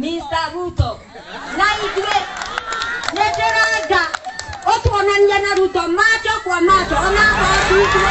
Mr. Ruto. Naidwe Neteraga Otu wananyana Ruto macho kwa macho Onako watu utu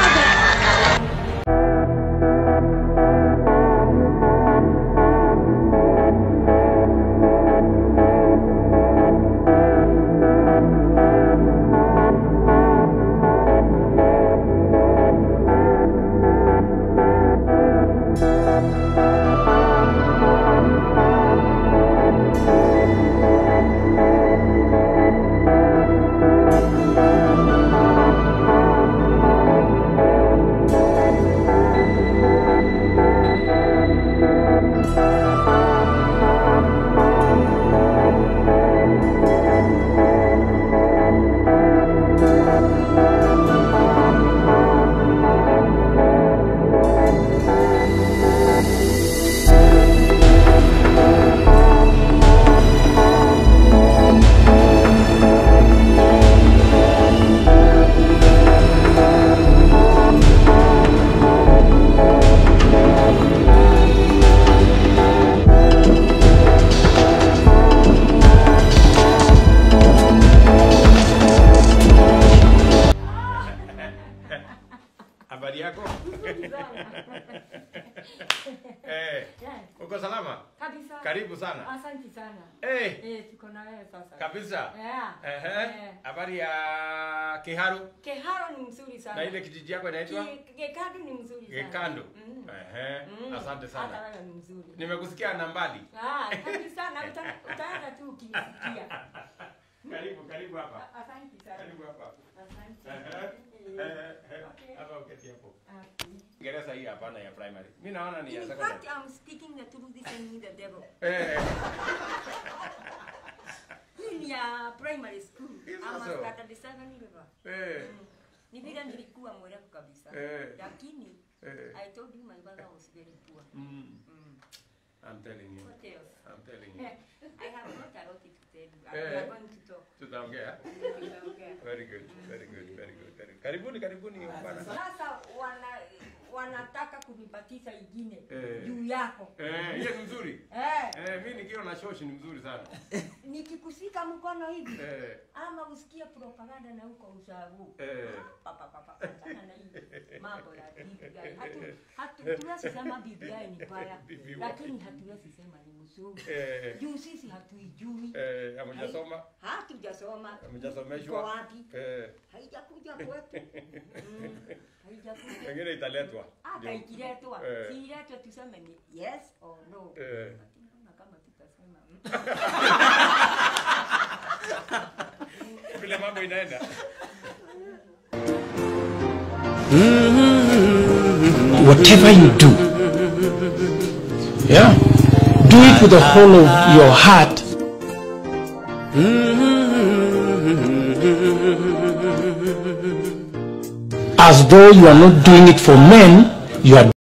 uko salama? Kabisa. Karibu sana. Asante sana. Tuko na wewe sasa. Kabisa? Habari ya Kiharu? Kiharu ni mzuri sana. Na ile kijiji yako inaitwa? Gekando ni mzuri sana. Gekando. Asante sana. Hata ni mzuri. Nimekusikia na mbali. Asante sana. Utaanza tu ukisikia. Karibu, karibu hapa. Asante sana. Karibu hapa. Asante. Hapa uketi hapo. Gereza hii hapana ya primary. Mimi naona ni ya secondary. In fact, I'm speaking the truth and me the devil. Hii ni ya primary school. Ama kata disana ni baba. Ni bila nilikuwa mwerevu kabisa. Lakini I told you my brother was very poor. I'm telling you. What else? I'm telling you. I have not a lot to tell you. I'm going to talk. Very good, very good, very good. Karibuni, karibuni. Sasa wanataka kunibatiza ingine juu yako. Hiyo ni nzuri. Mimi nikiwa na shoshi ni mzuri sana. Nikikusika mkono hivi ama usikie propaganda na huko usagu. Papa na hivi mambo ya Biblia. Hatuwezi sema Biblia ni baya. Lakini hatuwezi sema ni mzuri. Juu sisi hatuijui. Amejasoma? Hatujasoma. Amejasomeshwa? Wapi? Haijakuja kwetu. Haijakuja. Pengine italetwa. Hata ikiletwa. Si iletwe tuseme ni yes or no. Naona kama tutasema. Vile mambo inaenda. Whatever you do, yeah, do it with the whole of your heart. As though you are not doing it for men, you are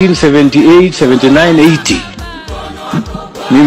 1978, 79, 80.